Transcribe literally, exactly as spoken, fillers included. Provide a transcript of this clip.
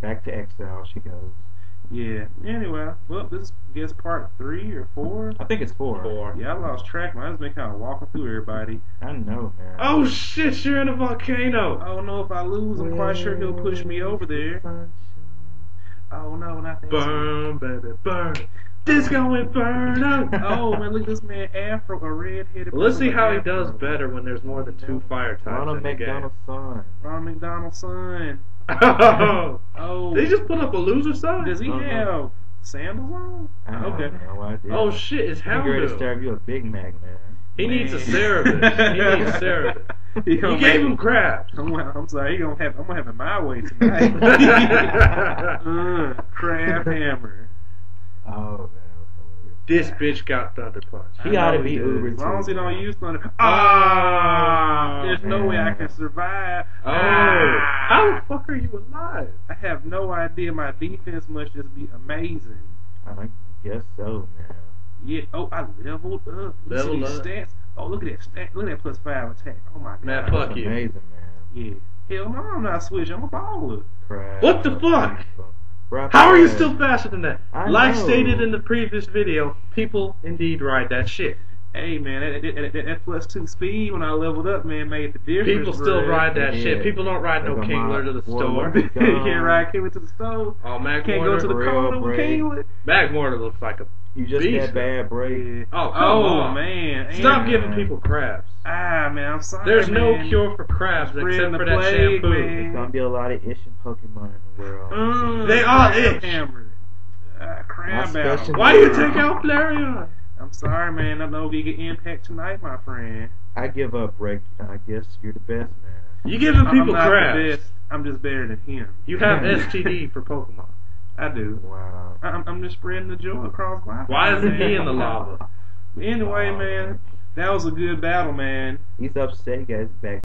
Back to Excel she goes. Yeah. Anyway, well, this is, I guess, part three or four. I think it's four. Four. Yeah, I lost track. Man, I just been kind of walking through everybody. I know, man. Oh shit! You're in a volcano. I don't know if I lose. I'm quite sure he'll push me over there. Oh no, not that. Burn, baby, burn. This gonna burn up. Oh man, look at this man, Afro, a red-headed. Well, let's see how Afro. He does better when there's more than two fire types. Ronald McDonald's son. Ronald McDonald's son. Oh. Oh. Did he just put up a loser sign? Does he uh -huh. have sandals on? Uh, okay. No, oh shit, it's Houndoom. You're gonna serve you a Big Mac, man. He man. needs a cerebus. He needs a cerebus. He, he gave make, him crap. I'm, I'm sorry, he gonna have, I'm gonna have it my way tonight. uh, crab hammer. Oh man. This bitch got Thunder Punch. He ought to be Uber too. As long as he don't use Thunder. Ah, oh, there's man. no way I can survive. Oh, ah. How the fuck are you alive? I have no idea. My defense must just be amazing. I guess so, man. Yeah. Oh, I leveled up. Leveled up. Stats. Oh, look at that stat. Look at that plus five attack. Oh my god. Man, fuck That's you. Amazing, man. Yeah. Hell no, I'm not switching. I'm a baller. Crap. What the fuck? Right How are you still faster than that? I like know. stated in the previous video, people indeed ride that shit. Hey man, that, that, that, that plus two speed when I leveled up, man, made the difference. People still bro. ride that yeah. shit. People don't ride There's no Kingler to the store. You can't ride Kingler to the store. Oh, Mac Can't Mortar, go to the corner with Kingler. Mac Mortar looks like a You just beast. Had bad bread. Oh, oh man. Stop man. giving people crabs. Ah, man, I'm sorry. There's man. no cure for crabs Spreading except for plague, that shampoo. Man. There's gonna be a lot of ish in Pokemon in the world. Mm, they are ish. Uh, crab out. Why do you take out Flareon? I'm sorry, man. I'm no big impact tonight, my friend. I give up, Rick. I guess you're the best, man. You giving people I'm not crabs. The best. I'm just better than him. You have S T D for Pokemon. I do. Wow. I'm, I'm just spreading the joy across life. Why isn't he in the lava? Anyway, wow. man, that was a good battle, man. He's upset, guys. Back.